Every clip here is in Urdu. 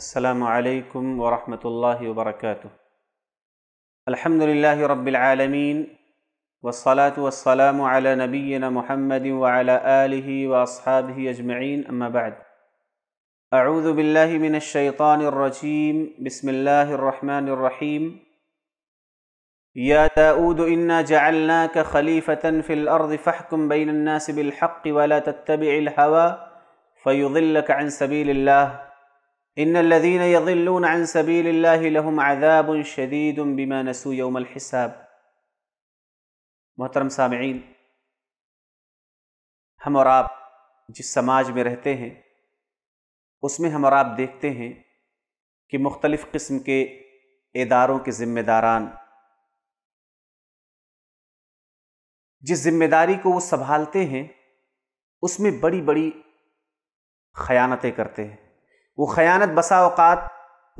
السلام علیکم ورحمۃ اللہ وبرکاتہ۔ الحمدللہ رب العالمین والصلاة والسلام علی نبینا محمد وعلی آلہ واصحابہ اجمعین، اما بعد۔ اعوذ باللہ من الشیطان الرجیم، بسم اللہ الرحمن الرحیم۔ یا داؤد انا جعلناک خلیفۃ فی الارض فاحکم بین الناس بالحق ولا تتبع الہوی فیضلک عن سبیل اللہ ان الذين يضلون عن سبيل الله لهم عذاب شديد بما نسوا يوم الحساب۔ محترم سامعین، ہم اور آپ جس سماج میں رہتے ہیں اس میں ہم اور آپ دیکھتے ہیں کہ مختلف قسم کے اداروں کے ذمہ داران جس ذمہ داری کو وہ سنبھالتے ہیں اس میں بڑی بڑی خیانتیں کرتے ہیں۔ وہ خیانت بسا اوقات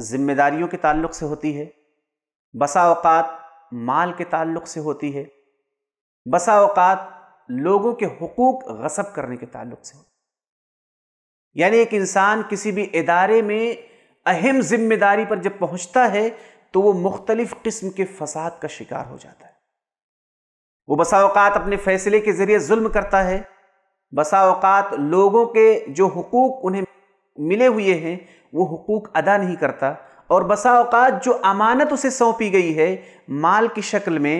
ذمہ داریوں کے تعلق سے ہوتی ہے، بسا اوقات مال کے تعلق سے ہوتی ہے، بسا اوقات لوگوں کے حقوق غصب کرنے کے تعلق سے ہوتی ہے۔ یعنی ایک انسان کسی بھی ادارے میں اہم ذمہ داری پر جب پہنچتا ہے تو وہ مختلف قسم کے فساد کا شکار ہو جاتا ہے۔ وہ بسا اوقات اپنے فیصلے کے ذریعے ظلم کرتا ہے، بسا اوقات لوگوں کے جو حقوق انہیں ملے ہوئے ہیں وہ حقوق ادا نہیں کرتا، اور بسا اوقات جو امانت اسے سونپی گئی ہے مال کی شکل میں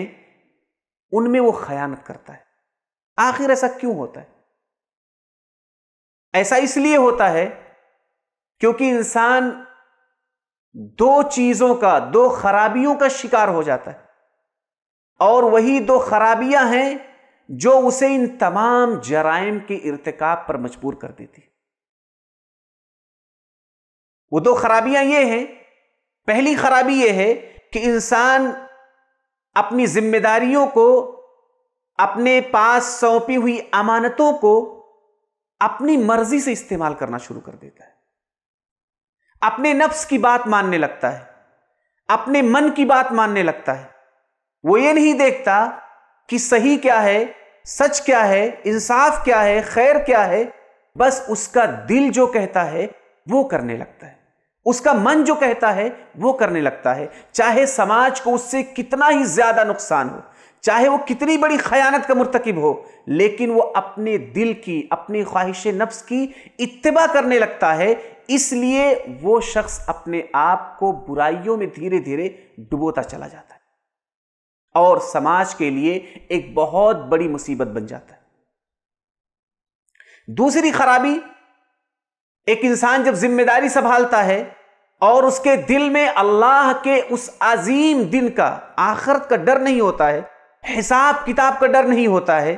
ان میں وہ خیانت کرتا ہے۔ آخر ایسا کیوں ہوتا ہے؟ ایسا اس لیے ہوتا ہے کیونکہ انسان دو چیزوں کا، دو خرابیوں کا شکار ہو جاتا ہے، اور وہی دو خرابیاں ہیں جو اسے ان تمام جرائم کے ارتکاب پر مجبور کر دیتی ہے۔ وہ دو خرابیاں یہ ہیں، پہلی خرابی یہ ہے کہ انسان اپنی ذمہ داریوں کو، اپنے پاس سونپی ہوئی امانتوں کو اپنی مرضی سے استعمال کرنا شروع کر دیتا ہے، اپنے نفس کی بات ماننے لگتا ہے، اپنے من کی بات ماننے لگتا ہے۔ وہ یہ نہیں دیکھتا کہ صحیح کیا ہے، سچ کیا ہے، انصاف کیا ہے، خیر کیا ہے، بس اس کا دل جو کہتا ہے وہ کرنے لگتا ہے، اس کا من جو کہتا ہے وہ کرنے لگتا ہے، چاہے سماج کو اس سے کتنا ہی زیادہ نقصان ہو، چاہے وہ کتنی بڑی خیانت کا مرتکب ہو، لیکن وہ اپنے دل کی، اپنی خواہش نفس کی اتباع کرنے لگتا ہے۔ اس لیے وہ شخص اپنے آپ کو برائیوں میں دھیرے دھیرے ڈبوتا چلا جاتا ہے اور سماج کے لیے ایک بہت بڑی مصیبت بن جاتا ہے۔ دوسری خرابی، ایک انسان جب ذمہ داری سنبھالتا ہے اور اس کے دل میں اللہ کے اس عظیم دن کا، آخرت کا ڈر نہیں ہوتا ہے، حساب کتاب کا ڈر نہیں ہوتا ہے،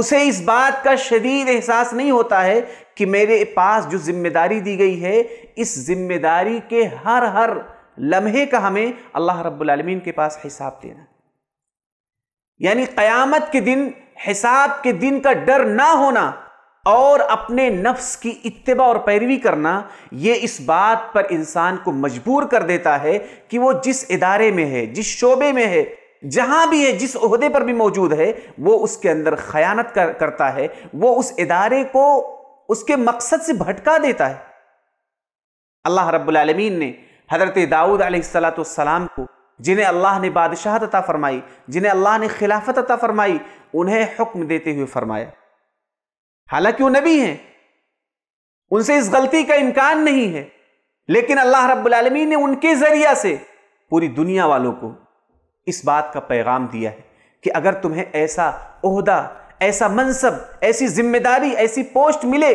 اسے اس بات کا شدید احساس نہیں ہوتا ہے کہ میرے پاس جو ذمہ داری دی گئی ہے اس ذمہ داری کے ہر لمحے کا ہمیں اللہ رب العالمین کے پاس حساب دینا ہے۔ یعنی قیامت کے دن، حساب کے دن کا ڈر نہ ہونا اور اپنے نفس کی اتباع اور پیروی کرنا، یہ اس بات پر انسان کو مجبور کر دیتا ہے کہ وہ جس ادارے میں ہے، جس شعبے میں ہے، جہاں بھی ہے، جس عہدے پر بھی موجود ہے، وہ اس کے اندر خیانت کرتا ہے، وہ اس ادارے کو اس کے مقصد سے بھٹکا دیتا ہے۔ اللہ رب العالمین نے حضرت داؤد علیہ السلام کو، جنہیں اللہ نے بادشاہت عطا فرمائی، جنہیں اللہ نے خلافت عطا فرمائی، انہیں حکم دیتے ہوئے فرمایا، حالانکہ وہ نبی ہیں، ان سے اس غلطی کا امکان نہیں ہے، لیکن اللہ رب العالمین نے ان کے ذریعہ سے پوری دنیا والوں کو اس بات کا پیغام دیا ہے کہ اگر تمہیں ایسا عہدہ، ایسا منصب، ایسی ذمہ داری، ایسی پوسٹ ملے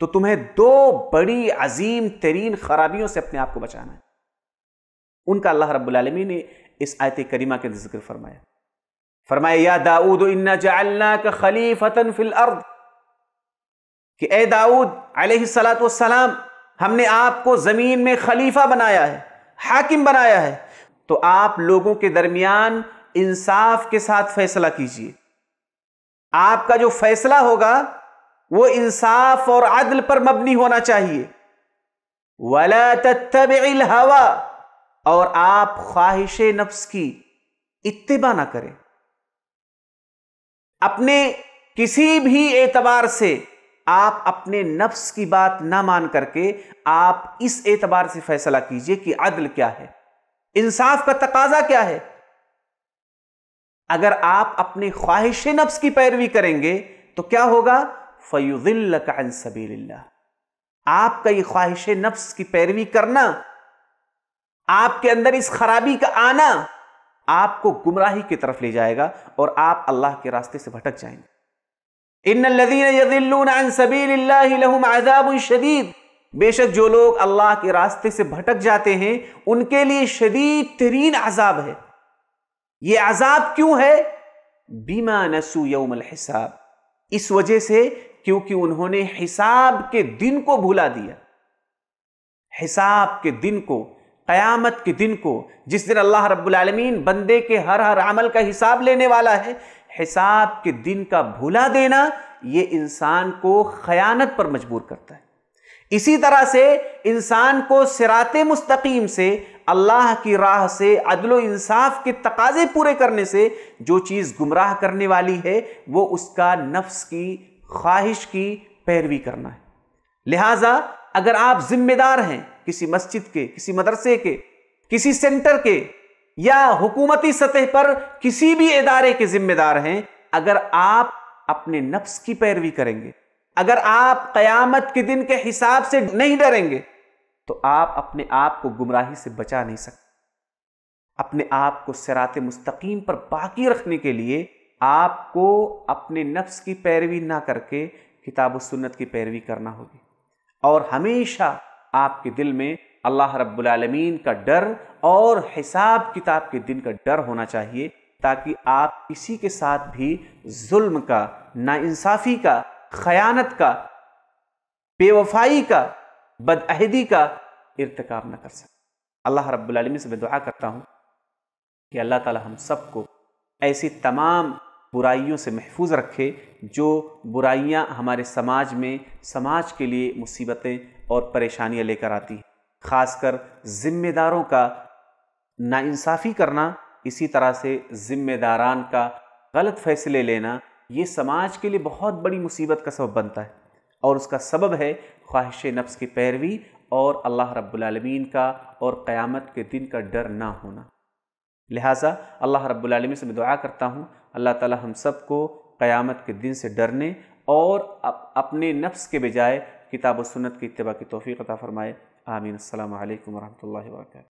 تو تمہیں دو بڑی عظیم ترین خرابیوں سے اپنے آپ کو بچانا ہے۔ ان کا اللہ رب العالمین نے اس آیت کریمہ کے ذکر فرمایا، یا داؤد انا جعلناک خلیفۃ فی الارض، کہ اے داؤد علیہ السلام ہم نے آپ کو زمین میں خلیفہ بنایا ہے، حاکم بنایا ہے، تو آپ لوگوں کے درمیان انصاف کے ساتھ فیصلہ کیجئے۔ آپ کا جو فیصلہ ہوگا وہ انصاف اور عدل پر مبنی ہونا چاہیے۔ وَلَا تَتَّبِعِ الْهَوَىٰ، اور آپ خواہش نفس کی اتباع نہ کریں، اپنے کسی بھی اعتبار سے آپ اپنے نفس کی بات نہ مان کر کے آپ اس اعتبار سے فیصلہ کیجئے کہ عدل کیا ہے، انصاف کا تقاضا کیا ہے۔ اگر آپ اپنے خواہش نفس کی پیروی کریں گے تو کیا ہوگا؟ فَيُضِلَّكَ عَنْ سَبِيلِ اللَّهِ۔ آپ کا یہ خواہش نفس کی پیروی کرنا، آپ کے اندر اس خرابی کا آنا آپ کو گمراہی کی طرف لے جائے گا اور آپ اللہ کے راستے سے بھٹک جائیں گے۔ ان الذين يضلون عن سبيل الله لهم عذاب شدید، بے شک جو لوگ اللہ کے راستے سے بھٹک جاتے ہیں ان کے لیے شدید ترین عذاب ہے۔ یہ عذاب کیوں ہے؟ بما نسوا يوم الحساب، اس وجہ سے کیونکہ انہوں نے حساب کے دن کو بھلا دیا۔ حساب کے دن کو، قیامت کے دن کو، جس دن اللہ رب العالمین بندے کے ہر عمل کا حساب لینے والا ہے، حساب کے دن کا بھلا دینا یہ انسان کو خیانت پر مجبور کرتا ہے۔ اسی طرح سے انسان کو صراط مستقیم سے، اللہ کی راہ سے، عدل و انصاف کے تقاضے پورے کرنے سے، جو چیز گمراہ کرنے والی ہے وہ اس کا نفس کی خواہش کی پیروی کرنا ہے۔ لہٰذا اگر آپ ذمہ دار ہیں کسی مسجد کے، کسی مدرسے کے، کسی سینٹر کے، یا حکومتی سطح پر کسی بھی ادارے کے ذمہ دار ہیں، اگر آپ اپنے نفس کی پیروی کریں گے، اگر آپ قیامت کے دن کے حساب سے نہیں ڈریں گے تو آپ اپنے آپ کو گمراہی سے بچا نہیں سکتے۔ اپنے آپ کو صراط مستقیم پر باقی رکھنے کے لیے آپ کو اپنے نفس کی پیروی نہ کر کے کتاب و سنت کی پیروی کرنا ہوگی، اور ہمیشہ آپ کے دل میں اللہ رب العالمین کا ڈر اور حساب کتاب کے دن کا ڈر ہونا چاہیے، تاکہ آپ کسی کے ساتھ بھی ظلم کا، ناانصافی کا، خیانت کا، بے وفائی کا، بدعہدی کا ارتکاب نہ کر سکیں۔ اللہ رب العالمین سے میں دعا کرتا ہوں کہ اللہ تعالی ہم سب کو ایسی تمام برائیوں سے محفوظ رکھے جو برائیاں ہمارے سماج میں، سماج کے لیے مصیبتیں اور پریشانیاں لے کر آتی ہیں، خاص کر ذمہ داروں کا ناانصافی کرنا، اسی طرح سے ذمہ داران کا غلط فیصلے لینا، یہ سماج کے لیے بہت بڑی مصیبت کا سبب بنتا ہے، اور اس کا سبب ہے خواہش نفس کی پیروی اور اللہ رب العالمین کا اور قیامت کے دن کا ڈر نہ ہونا۔ لہٰذا اللہ رب العالمین سے میں دعا کرتا ہوں اللہ تعالی ہم سب کو قیامت کے دن سے ڈرنے اور اپنے نفس کے بجائے کتاب و سنت کی اتباع کی توفیق عطا فرمائے۔ آمین۔ السلام علیکم ورحمۃ اللہ وبرکاتہ۔